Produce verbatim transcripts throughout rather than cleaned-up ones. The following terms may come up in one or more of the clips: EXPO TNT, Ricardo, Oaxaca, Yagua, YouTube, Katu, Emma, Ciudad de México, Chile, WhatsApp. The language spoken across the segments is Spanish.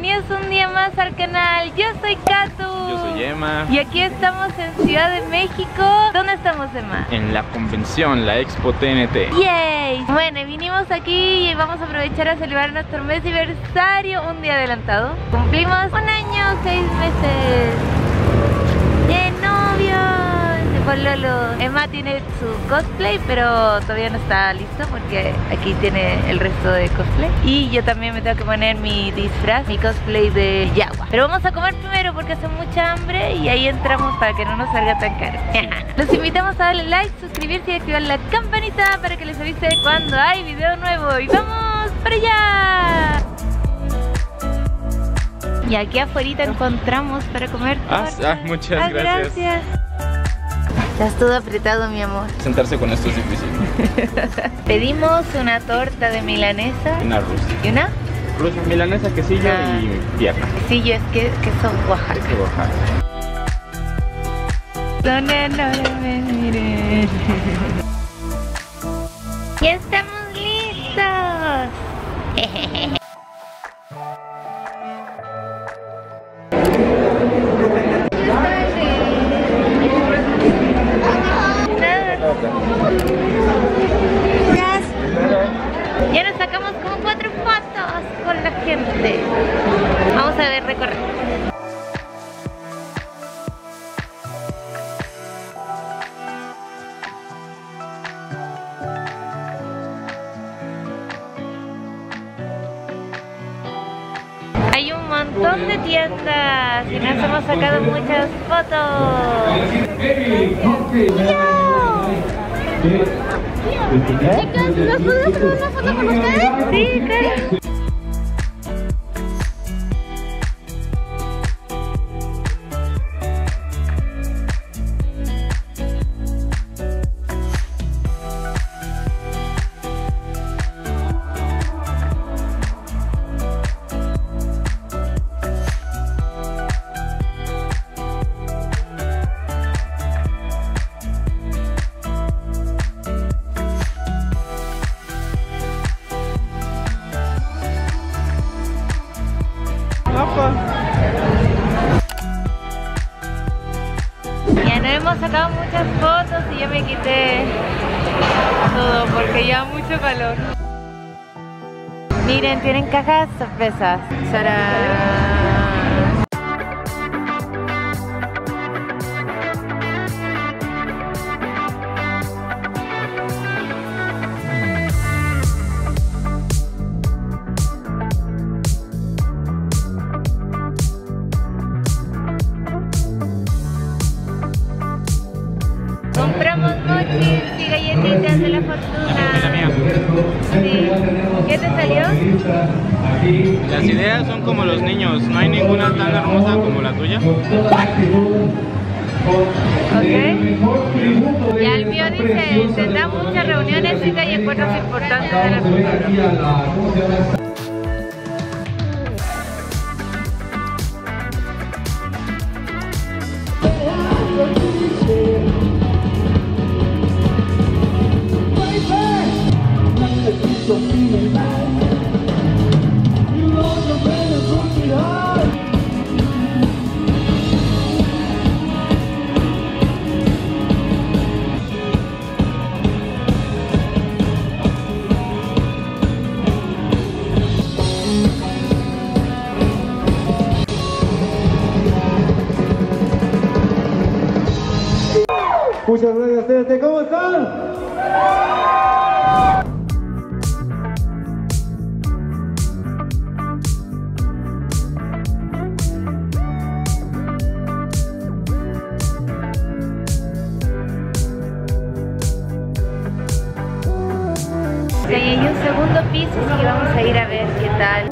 bienvenidos un día más al canal. Yo soy Katu. Yo soy Emma. Y aquí estamos en Ciudad de México. ¿Dónde estamos, Emma? En la convención, la Expo T N T. ¡Yay! Bueno, vinimos aquí y vamos a aprovechar a celebrar nuestro mes de aniversario un día adelantado. Cumplimos un año, seis meses de novios, de pololo. Emma tiene su cosplay, pero todavía no está listo porque aquí tiene el resto de cosplay. Y yo también me tengo que poner mi disfraz, mi cosplay de Yagua. Pero vamos a comer primero porque hace mucha hambre y ahí entramos para que no nos salga tan caro. Los invitamos a darle like, suscribirse y activar la campanita para que les avise cuando hay video nuevo. ¡Y vamos para allá! Y aquí afuera encontramos para comer. Ah, ah, muchas ah, gracias. gracias. Estás todo apretado, mi amor. Sentarse con esto es difícil. Pedimos una torta de milanesa. Una rusa. ¿Y una? Rusa, milanesa, quesillo ah. y pierna. Quesillo es que, que son Oaxaca. Es de Oaxaca. Son enormes, miren. Ya estamos listos. Ya nos sacamos como cuatro fotos con la gente. Vamos a ver, recorrer. Hay un montón de tiendas y nos hemos sacado muchas fotos. ¡Yo! Chicos, ¿nos podemos hacer una foto con ustedes? Sí, claro. Ya nos hemos sacado muchas fotos y yo me quité todo porque ya mucho calor. Miren, tienen cajas sorpresas. ¡Tarán! Compramos mochis y galletitas de la fortuna. Sí. ¿Qué te salió? Las ideas son como los niños, no hay ninguna tan hermosa como la tuya. Ok. Y al mío dice, tendrá muchas reuniones y hay encuentros importantes de la fortuna. Muchas gracias a ustedes. ¿Cómo están? Hay un segundo piso, así que vamos a ir a ver qué tal.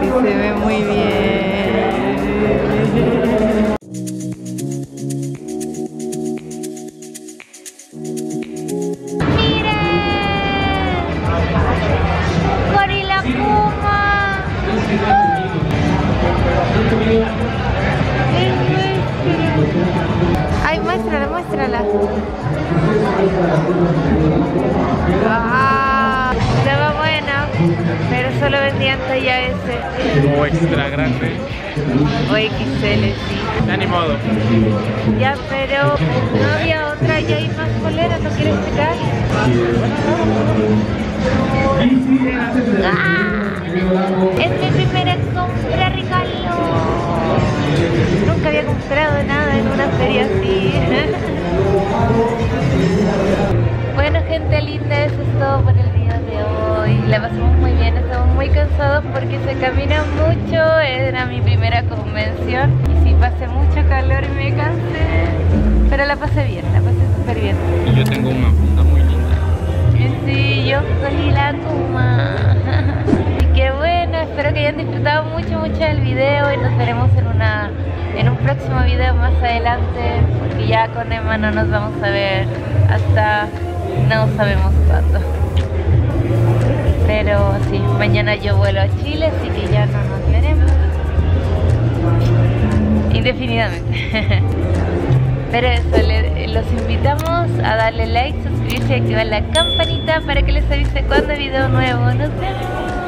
sí se ve muy bien. Ay, muéstrala, muéstrala. Ah, estaba buena, pero solo vendían talla ese. O extra grande. O equis ele, sí. Ya ni modo. Ya, pero no había otra, ya hay más poleras, ¿no quieres tirar? Ah, es mi primera compra, Ricardo. Nunca había comprado nada en una feria así. Bueno, gente linda, eso es todo por el día de hoy. La pasamos muy bien, estamos muy cansados porque se camina mucho. Era mi primera convención y sí pasé mucho calor y me cansé, pero la pasé bien, la pasé súper bien. Y yo tengo una funda muy linda. Sí, yo soy la Kuma. Así que bueno, espero que hayan disfrutado mucho, mucho del video y nos veremos en una en un próximo video más adelante, porque ya con Emma no nos vamos a ver hasta no sabemos cuándo. Pero sí, mañana yo vuelo a Chile, así que ya no nos veremos indefinidamente. Pero eso, le, los invitamos a darle like, suscribirse y activar la campanita para que les avise cuando hay video nuevo. Nos vemos.